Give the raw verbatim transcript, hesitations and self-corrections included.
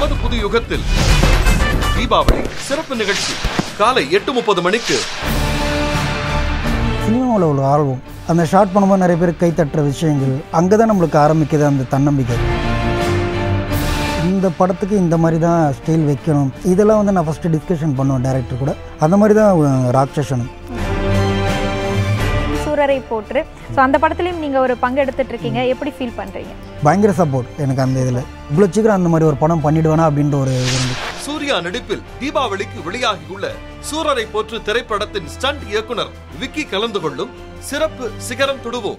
நமது புது யுகத்தில் தீபாவளி சிறப்பு நிகழ்ச்சி காலை எட்டு முப்பது மணிக்கு. சினிமாவில் உள்ள ஆர்வம், அந்த ஷார்ட் பண்ணும்போது நிறைய பேர் கைத்தட்டுற விஷயங்கள் அங்கே தான் நம்மளுக்கு ஆரம்பிக்குது அந்த தன்னம்பிக்கை. இந்த படத்துக்கு இந்த மாதிரி தான் ஸ்டைல் வைக்கணும், இதெல்லாம் வந்து நான் ஃபஸ்ட்டு டிஸ்கஷன் பண்ணுவேன் டேரக்டர் கூட. அந்த மாதிரி தான் ராட்சசனும் சூரரை போட்டு. ஸோ அந்த படத்துலையும் நீங்கள் ஒரு பங்கு எடுத்துகிட்டு இருக்கீங்க, எப்படி ஃபீல் பண்ணுறீங்க? பயங்கர சப்போர்ட் எனக்கு அந்த இதில். இவ்வளோ சீக்கிரம் அந்த மாதிரி ஒரு படம் பண்ணிடுவேனா அப்படின்ற ஒரு சூர்யா நடிப்பில் தீபாவளிக்கு வெளியாகியுள்ள சூரரை போற்று திரைப்படத்தின் ஸ்டண்ட் இயக்குனர் விக்கி கலந்து கொள்ளும் சிறப்பு சிகரம் தொடுவோம்.